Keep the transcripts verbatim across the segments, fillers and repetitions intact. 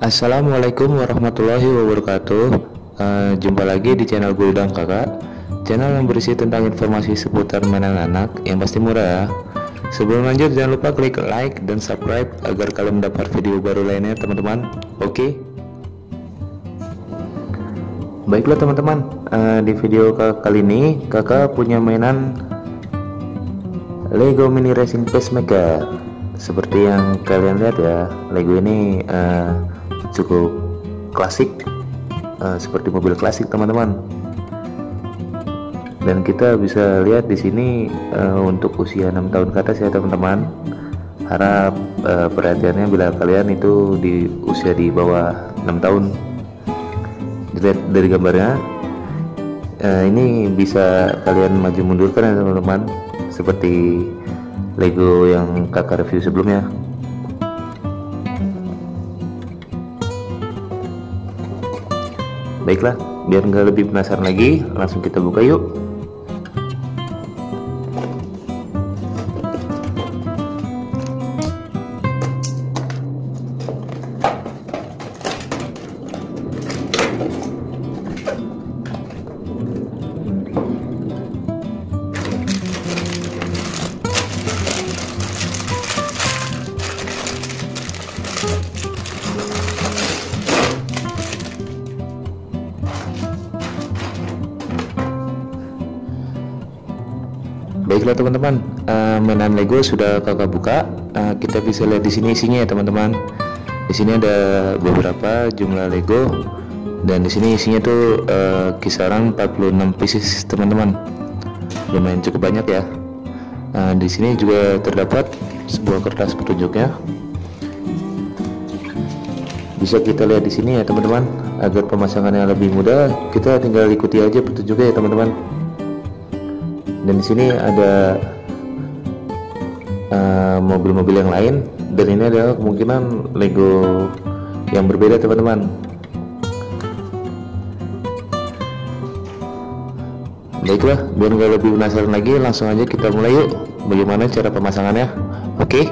Assalamualaikum warahmatullahi wabarakatuh. uh, Jumpa lagi di channel Gudang Kakak, channel yang berisi tentang informasi seputar mainan anak yang pasti murah ya. Sebelum lanjut, jangan lupa klik like dan subscribe agar kalian mendapat video baru lainnya teman-teman. Oke okay? Baiklah teman-teman, uh, di video kakak kali ini kakak punya mainan Lego mini racing pacemaker. Seperti yang kalian lihat ya, Lego ini uh, cukup klasik, uh, seperti mobil klasik teman-teman. Dan kita bisa lihat di sini uh, untuk usia enam tahun ke atas ya teman-teman. Harap uh, perhatiannya bila kalian itu di usia di bawah enam tahun. Dilihat dari gambarnya, uh, ini bisa kalian maju mundurkan ya teman-teman, seperti Lego yang kakak review sebelumnya. Baiklah, biar nggak lebih penasaran lagi, langsung kita buka yuk. Baiklah teman-teman, uh, mainan Lego sudah kakak buka. Uh, kita bisa lihat di sini isinya ya teman-teman. Di sini ada beberapa jumlah Lego dan di sini isinya tuh uh, kisaran empat puluh enam pieces teman-teman. Lumayan cukup banyak ya. Uh, di sini juga terdapat sebuah kertas petunjuknya. Bisa kita lihat di sini ya teman-teman. Agar pemasangannya lebih mudah, kita tinggal ikuti aja petunjuknya ya teman-teman. Dan di sini ada mobil-mobil uh, yang lain, dan ini adalah kemungkinan Lego yang berbeda teman-teman. Baiklah, biar nggak lebih penasaran lagi, langsung aja kita mulai yuk. Bagaimana cara pemasangannya? Oke okay?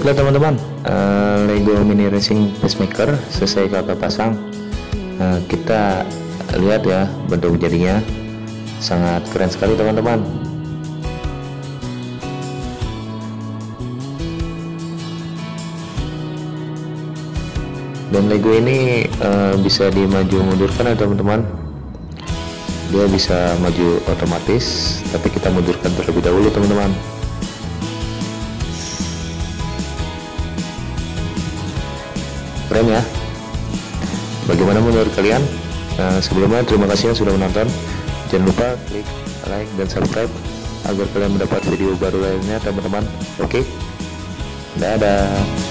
Baiklah teman-teman, uh, Lego Mini Racing Pacemaker selesai kakak pasang. uh, Kita lihat ya bentuk jadinya, sangat keren sekali teman-teman. Dan Lego ini uh, bisa dimaju mundurkan ya teman-teman. Dia bisa maju otomatis, tapi kita mundurkan terlebih dahulu teman-teman. Keren ya. Bagaimana menurut kalian? Nah, sebelumnya terima kasih yang sudah menonton. Jangan lupa klik like dan subscribe agar kalian mendapat video baru lainnya teman-teman. Oke, dadah.